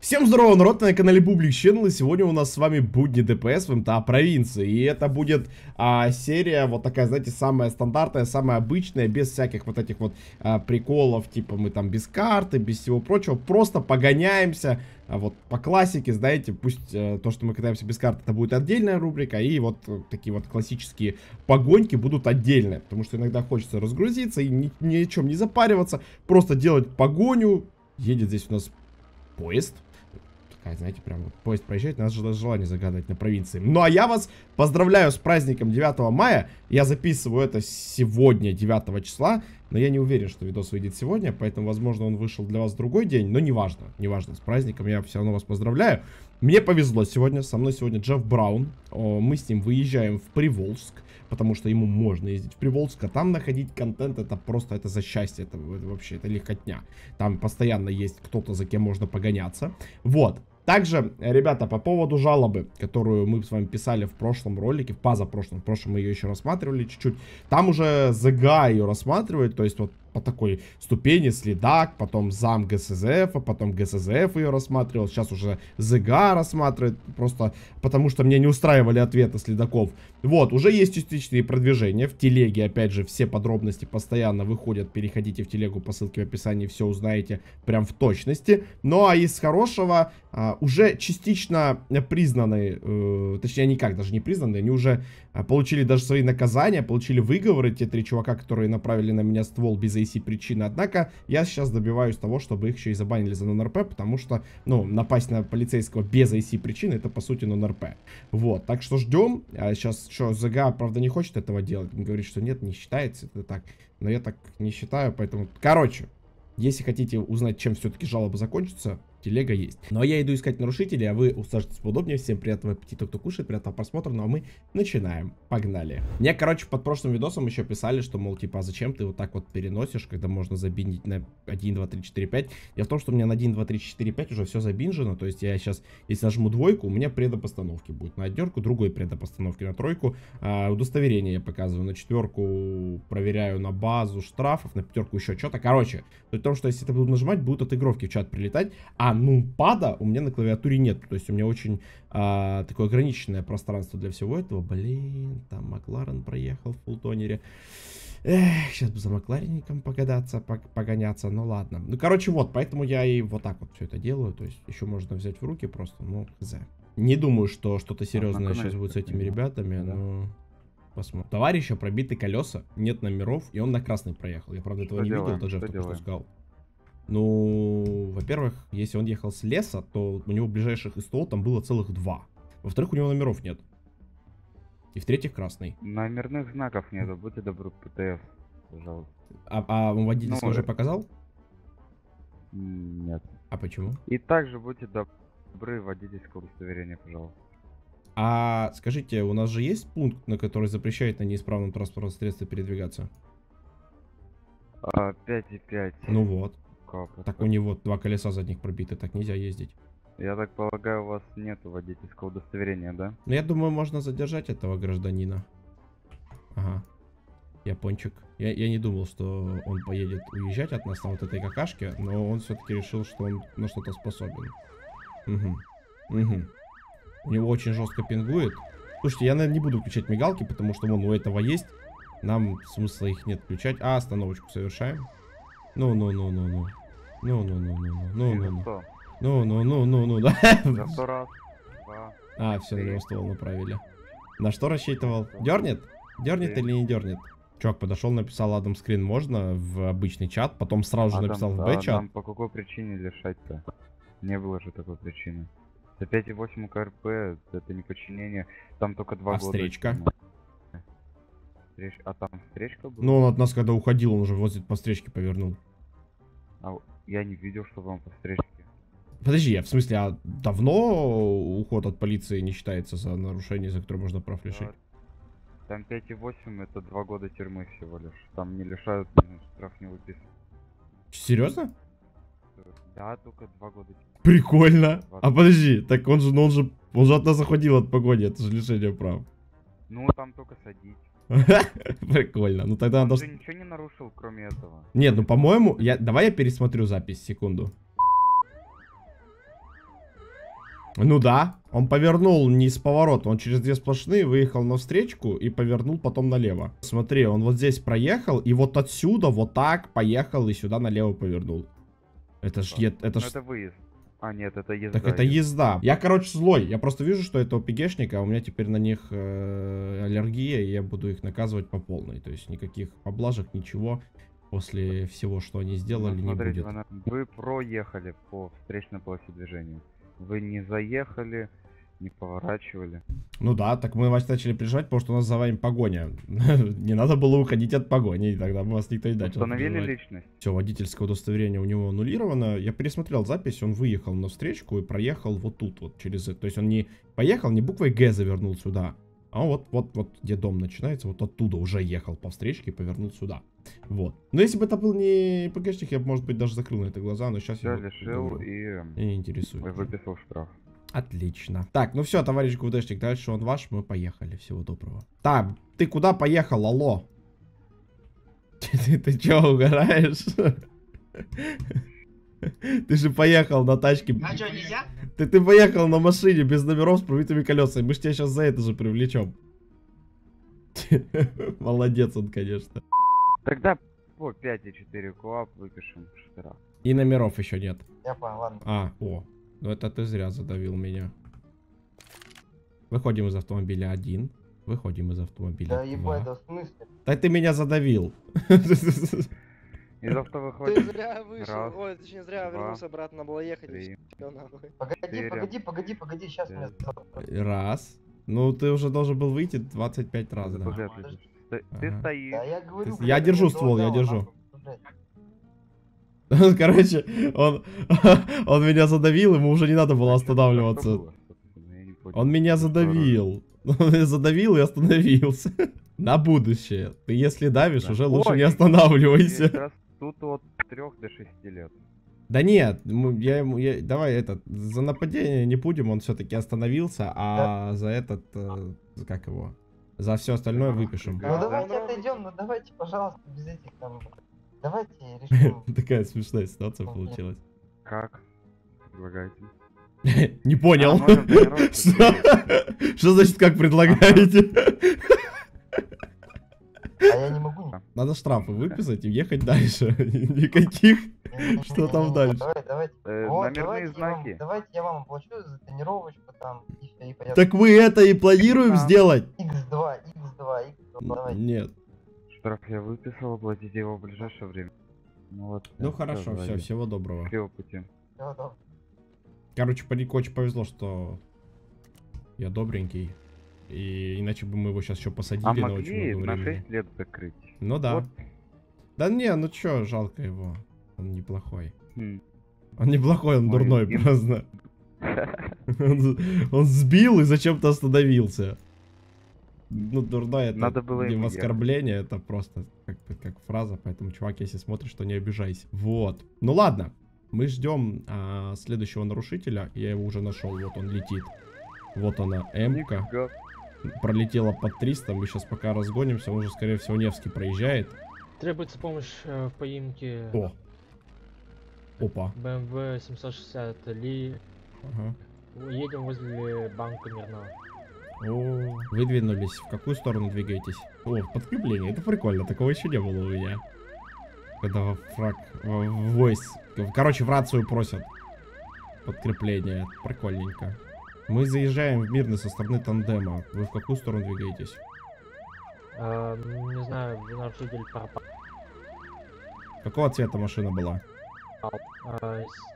Всем здорово, народ, на канале BublikChannel, и сегодня у нас с вами будни ДПС в МТА провинции. И это будет серия вот такая, знаете, самая стандартная, самая обычная, без всяких вот этих вот приколов, типа мы там без карты, без всего прочего, просто погоняемся. Вот по классике, знаете, пусть то, что мы катаемся без карты, это будет отдельная рубрика, и вот такие вот классические погоньки будут отдельные, потому что иногда хочется разгрузиться и ни о чем не запариваться, просто делать погоню. Едет здесь у нас поезд. Такая, знаете, прям вот поезд проезжает, нас же даже желание загадывать на провинции. Ну а я вас поздравляю с праздником 9 мая. Я записываю это сегодня, 9 числа. Но я не уверен, что видос выйдет сегодня, поэтому, возможно, он вышел для вас в другой день. Но неважно, неважно, с праздником я все равно вас поздравляю. Мне повезло сегодня, со мной сегодня Джефф Браун. Мы с ним выезжаем в Приволжск, потому что ему можно ездить в Приволжск, а там находить контент — это просто, это за счастье, это вообще, это легкотня. Там постоянно есть кто-то, за кем можно погоняться. Вот. Также, ребята, по поводу жалобы, которую мы с вами писали в прошлом ролике, в позапрошлом, в прошлом мы ее еще рассматривали чуть-чуть, там уже ЗГА ее рассматривает, то есть вот по такой ступени следак, потом зам ГСЗФ, потом ГСЗФ ее рассматривал, сейчас уже ЗГА рассматривает, просто потому что мне не устраивали ответы следаков. Вот, уже есть частичные продвижения в телеге, опять же, все подробности постоянно выходят, переходите в телегу по ссылке в описании, все узнаете прям в точности. Ну а из хорошего, уже частично признаны, точнее они как, даже не признаны, они уже получили даже свои наказания, получили выговоры, те три чувака, которые направили на меня ствол без причины. Однако я сейчас добиваюсь того, чтобы их еще и забанили за нон-РП, потому что, ну, напасть на полицейского без IC причины — это, по сути, нон-РП. Вот, так что ждем. Сейчас что, ЗГА, правда, не хочет этого делать. Он говорит, что нет, не считается это так. Но я так не считаю, поэтому... Короче, если хотите узнать, чем все-таки жалоба закончится, телега есть. Ну, а я иду искать нарушителей, а вы усаживайтесь поудобнее. Всем приятного аппетита, кто кушает, приятного просмотра. Ну, а мы начинаем. Погнали. Мне, короче, под прошлым видосом еще писали, что, мол, типа, а зачем ты вот так вот переносишь, когда можно забинить на 1, 2, 3, 4, 5. Дело в том, что у меня на 1, 2, 3, 4, 5 уже все забинжено. То есть я сейчас, если нажму двойку, у меня предопостановки будет на однерку, другой предопостановки на тройку. Удостоверение я показываю на четверку, проверяю на базу штрафов, на пятерку еще что-то. Короче, суть в том, что если это буду нажимать, будут отыгровки в чат прилетать. А нумпада у меня на клавиатуре нет. То есть у меня очень такое ограниченное пространство для всего этого. Блин, там Макларен проехал в фултонере. Эх, сейчас бы за Макларенником погадаться, погоняться. Ну ладно. Ну короче, вот, поэтому я и вот так вот все это делаю. То есть еще можно взять в руки просто, ну, хз. Не думаю, что что-то серьезное сейчас будет с этими ребятами, но... Посмотрим. Товарища пробиты колеса, нет номеров, и он на красный проехал. Я, правда, этого не видел, даже в том, что сказал. Ну, во-первых, если он ехал с леса, то у него ближайших СТО там было целых 2. Во-вторых, у него номеров нет. И в-третьих, красный. Номерных знаков нету, будьте добры, ПТФ, пожалуйста. А он водительский уже показал? Нет. А почему? И также будьте добры, водительское удостоверение, пожалуйста. А скажите, у нас же есть пункт, на который запрещает на неисправном транспортном средстве передвигаться? 5,5. Ну вот. Так у него 2 колеса задних пробиты, так нельзя ездить. Я так полагаю, у вас нет водительского удостоверения, да? Ну, я думаю, можно задержать этого гражданина. Ага. Япончик. Я не думал, что он поедет уезжать от нас на вот этой какашке, но он все-таки решил, что он на что-то способен. Угу. Угу. У него очень жестко пингует. Слушайте, я, наверное, не буду включать мигалки, потому что вон у этого есть. Нам смысла их нет включать. А, остановочку совершаем. Ну-ну-ну-ну-ну. Ну-ну-ну-ну-ну. Ну-ну-ну-ну-ну. За 100 раз. 2. А, все, на него ствол направили. На что рассчитывал? Дернет? Дернет или не дернет? Чувак подошел, написал Адам скрин можно в обычный чат, потом сразу же написал в Б-чат. По какой причине лишать-то? Не было же такой причины. За 5,8 КРП это не подчинение. Там только 2 года. Встречка. А там встречка была? Ну, он от нас, когда уходил, он уже возле по встречке повернул. А я не видел, что он по встречке. Подожди, в смысле, а давно уход от полиции не считается за нарушение, за которое можно прав лишить? Там 5,8 это 2 года тюрьмы всего лишь. Там не лишают, штраф не выписывают. Серьезно? Да, только 2 года тюрьмы. Прикольно. 20. А подожди, так он же от нас уходил от погони, это же лишение прав. Ну, там только садить. Прикольно. Ну тогда надо... Ты ничего не нарушил, кроме этого. Нет, ну по-моему... Давай я пересмотрю запись, секунду. Ну да, он повернул не с поворота, он через две сплошные выехал на встречку и повернул потом налево. Смотри, он вот здесь проехал и вот отсюда вот так поехал и сюда налево повернул. Это ж... Это выезд. А, нет, это езда. Так это езда. Я, короче, злой. Я просто вижу, что это ОПГшники, а у меня теперь на них аллергия, и я буду их наказывать по полной. То есть никаких поблажек, ничего. После всего, что они сделали, ну, смотрите, не будет. Вы проехали по встречной полосе движения. Вы не заехали, не поворачивали. Ну да, так мы вас начали прижать, потому что у нас за вами погоня. Не надо было уходить от погони, и тогда бы вас никто не дать. Установили личность. Все, водительское удостоверение у него аннулировано. Я пересмотрел запись, он выехал на встречку и проехал вот тут, вот через это. То есть он не поехал, не буквой Г завернул сюда. А вот, где дом начинается, вот оттуда уже ехал по встречке и повернул сюда. Вот. Но если бы это был не ПГшник, я бы, может быть, даже закрыл на это глаза, но сейчас я лишил и не интересует. Выписал штраф. Отлично. Так, ну все, товарищ ГУДшник, дальше он ваш, мы поехали. Всего доброго. Так, ты куда поехал, алло? Ты че, угораешь? Ты же поехал на тачке. А что, нельзя? Ты поехал на машине без номеров с пробитыми колесами. Мы ж тебя сейчас за это же привлечем. Молодец он, конечно. Тогда по 5,4 КОАП выпишем штраф. И номеров еще нет. Я понял, ладно. А, о. Ну это ты зря задавил меня. Выходим из автомобиля 1. Выходим из автомобиля 2. Да ебать, да в смысле? Да ты меня задавил. Из авто выходим. Ты зря вышел. Раз, ой, точнее зря вернулся обратно, было ехать. Погоди, сейчас меня задавил. Раз. Ну ты уже должен был выйти 25 раз, да. Ты стоишь. Да, я говорю, ты... Я держу ствол, я держу. Короче, он меня задавил, ему уже не надо было останавливаться. Он меня задавил. Он меня задавил и остановился. На будущее. Ты если давишь, да, уже лучше не останавливайся. Тут от 3 до 6 лет. Да нет, давай этот, за нападение не будем, он все-таки остановился, а да. За этот, как его, за все остальное выпишем. Ну давайте отойдем, ну давайте, пожалуйста, без этих там, давайте решим. Такая смешная ситуация получилась. Как? Предлагайте. Не понял. Что значит, как предлагаете? А я не могу. Надо штрафы выписать и ехать дальше. Никаких, что там дальше. Номерные знаки. Давайте я вам оплачу за тренировочку там. Так мы это и планируем сделать? Х2. Нет. Штраф я выписал, оплатите его в ближайшее время. Ну хорошо, все, всего доброго. Всего пути. Короче, парнику очень повезло, что я добренький. И иначе бы мы его сейчас еще посадили на очень много времени. 6 лет закрыть. Ну да. Вот. Да не, ну чё, жалко его. Он неплохой. Он неплохой, он дурной просто. Он сбил и зачем-то остановился. Ну, дурной это не оскорбление, это просто как фраза. Поэтому, чувак, если смотришь, то не обижайся. Вот. Ну ладно. Мы ждем следующего нарушителя. Я его уже нашел. Вот он летит. Вот она, М-ка. Пролетела под 300, мы сейчас пока разгонимся, он уже, скорее всего, Невский проезжает. Требуется помощь в поимке... О! Опа! BMW 760 Ли. Ага. Едем возле банка Мирного. О, вы двинулись. В какую сторону двигаетесь? О, подкрепление, это прикольно, такого еще не было у меня. Когда фраг... короче, в рацию просят. Подкрепление, прикольненько. Мы заезжаем в Мирный со стороны тандема. Вы в какую сторону двигаетесь? Не знаю, нарушитель пропал. Какого цвета машина была?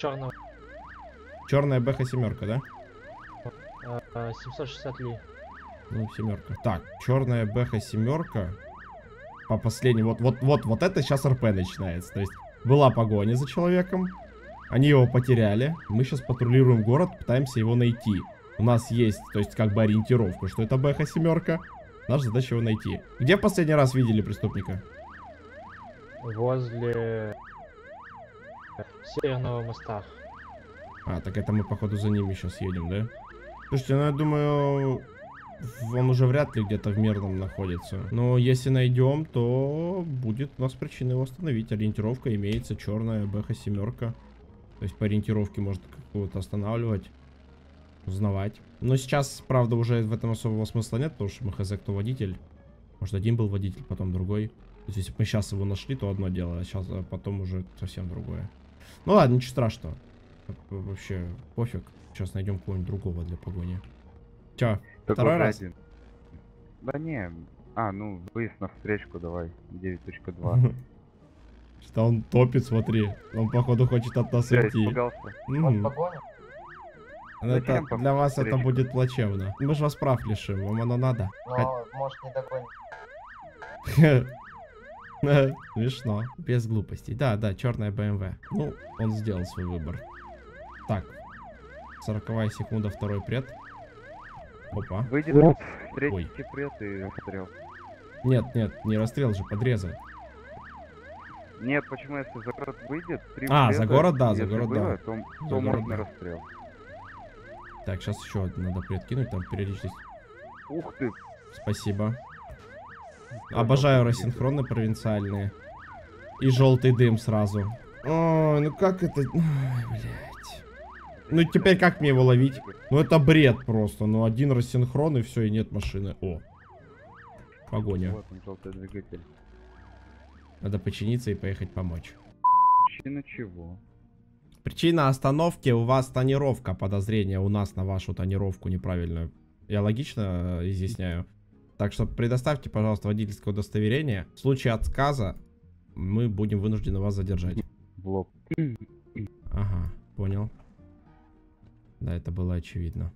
Черного. Черная бэха семерка, да? 760 Ли. Ну, семерка. Так, черная бэха семерка. По последней, вот это сейчас РП начинается. То есть была погоня за человеком. Они его потеряли. Мы сейчас патрулируем город, пытаемся его найти. У нас есть, то есть как бы ориентировка, что это бэха семерка. Наша задача его найти. Где в последний раз видели преступника? Возле Северного моста. А, так это мы походу за ними сейчас едем, да? Слушайте, ну я думаю, он уже вряд ли где-то в Мирном находится. Но если найдем, то будет у нас причина его остановить. Ориентировка имеется, черная бэха семерка. То есть по ориентировке может какого-то останавливать. узнавать. Но сейчас, правда, уже в этом особого смысла нет, потому что мы хз, кто водитель. Может, один был водитель, потом другой. То есть, если бы мы сейчас его нашли, то одно дело, а сейчас потом уже совсем другое. Ну ладно, ничего страшного. Вообще, пофиг. Сейчас найдем кого-нибудь другого для погони. Че, второй раз? Да не, ну, выезд на встречку давай, 9.2. Что он топит, смотри. Он, походу, хочет от нас уйти. Это, для вас это будет плачевно. Мы же вас прав лишим, вам оно надо. Но, может, не догонит. Смешно. Без глупостей. Да, да, черная BMW. Ну, он сделал свой выбор. Так. 40 секунда, второй пред. Опа. Выйдет третий пред и расстрел. Нет, нет, не расстрел же, подрезает. Нет, почему, если за город выйдет, за город, да, за город, да. То можно расстрел. Так, сейчас еще надо предкинуть, там периодичность. Ух ты! Спасибо. Обожаю рассинхроны провинциальные. И желтый дым сразу. Ой, ну как это... Ой, блядь. Ну теперь как мне его ловить? Ну это бред просто. Ну один рассинхрон и все, и нет машины. О. Погоня. Вот он, желтый двигатель. Надо починиться и поехать помочь. Причина чего? Причина остановки — у вас тонировка, подозрение у нас на вашу тонировку неправильную. Я логично изъясняю? Так что предоставьте, пожалуйста, водительское удостоверение. В случае отказа мы будем вынуждены вас задержать. Блок. Ага, понял. Да, это было очевидно.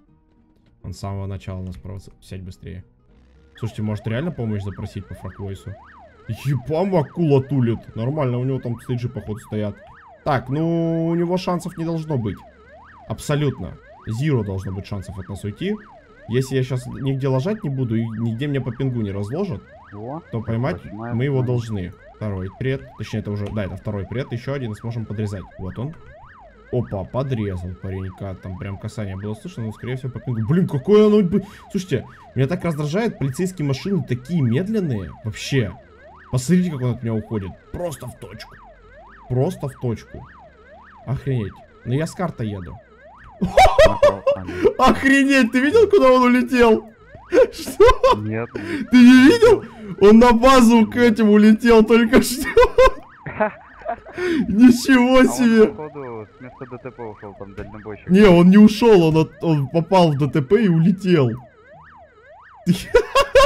Он с самого начала нас провоцировал. Сядь быстрее. Слушайте, может реально помощь запросить по фраквойсу? Ебам, акула тулит. Нормально, у него там стейджи, походу, стоят. Так, ну, у него шансов не должно быть. Абсолютно. Зиро должно быть шансов от нас уйти. Если я сейчас нигде ложать не буду и нигде меня по пингу не разложат, то поймать мы его должны. Второй пред. Точнее, это уже... Да, это второй пред. Еще один и сможем подрезать. Вот он. Опа, подрезал паренька. Там прям касание было слышно, но, скорее всего, по пингу. Блин, какое оно... Слушайте, меня так раздражает. Полицейские машины такие медленные. Вообще. Посмотрите, как он от меня уходит. Просто в точку. Просто в точку. Охренеть. Но я с картой еду. Охренеть, ты видел, куда он улетел? Что? Нет. Ты не видел? Он на базу к этим улетел только что. Ничего себе. Походу с места ДТП ушел, там дальнобойщик. Не, он не ушел, он попал в ДТП и улетел.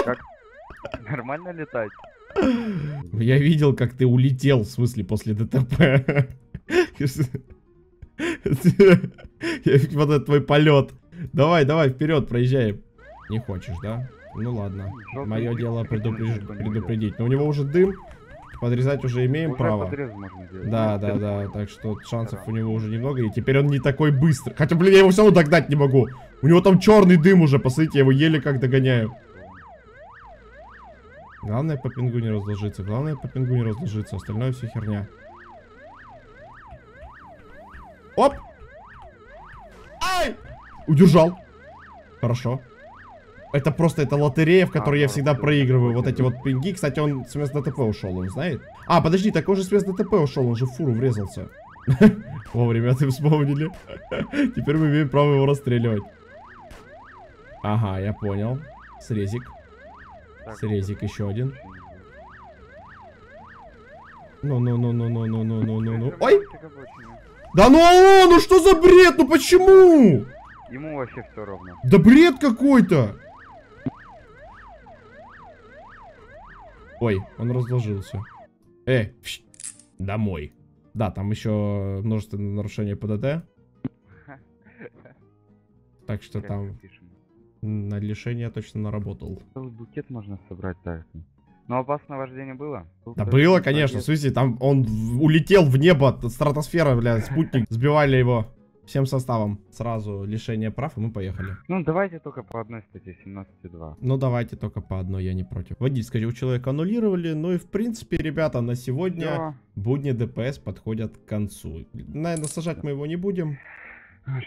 Как? Нормально летать? Я видел, как ты улетел, в смысле, после ДТП. Вот это твой полет. Давай, давай, вперед, проезжай. Не хочешь, да? Ну ладно. Мое дело предупредить. Но у него уже дым. Подрезать уже имеем право. Да, да, да. Так что шансов у него уже немного. И теперь он не такой быстрый. Хотя, блин, я его все равно догнать не могу. У него там черный дым уже. Посмотрите, я его еле как догоняю. Главное по пингу не разложиться, главное по пингу не разложиться, остальное все херня. Оп! Ай! Удержал. Хорошо. Это просто, это лотерея, в которой я всегда проигрываю. Вот эти вот пинги. Кстати, он с места ДТП ушел, он знает. А, подожди, такой же с места ДТП ушел, он же в фуру врезался. Вовремя ты вспомнили. Теперь мы имеем право его расстреливать. Ага, я понял. Срезик. Срезик еще один. Ну. Ой! Да ну что за бред? Ну почему? Ему вообще все ровно. Да бред какой-то! Ой, он разложился. Домой. Да, там еще множество нарушений ПДД. Так что там... На лишение точно наработал. Букет можно собрать, так. Но опасное вождение было? Да было, конечно. Смотрите, там он улетел в небо, стратосфера, блядь, спутник. Сбивали его всем составом. Сразу лишение прав, и мы поехали. Ну, давайте только по одной статье, 17.2. Ну, давайте только по одной, я не против. Водительское у человека аннулировали. Ну и, в принципе, ребята, на сегодня будни ДПС подходят к концу. Наверное, сажать мы его не будем.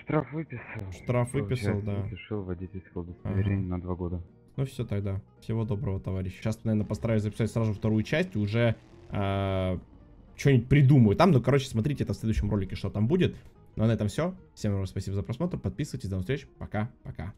Штраф выписал. Штраф выписал, да. Решил водительское удостоверение на 2 года. Ну все тогда. Всего доброго, товарищ. Сейчас, наверное, постараюсь записать сразу вторую часть. Уже что-нибудь придумаю. Там, ну, короче, смотрите это в следующем ролике, что там будет. Ну а на этом все. Всем спасибо за просмотр. Подписывайтесь. До новых встреч. Пока-пока.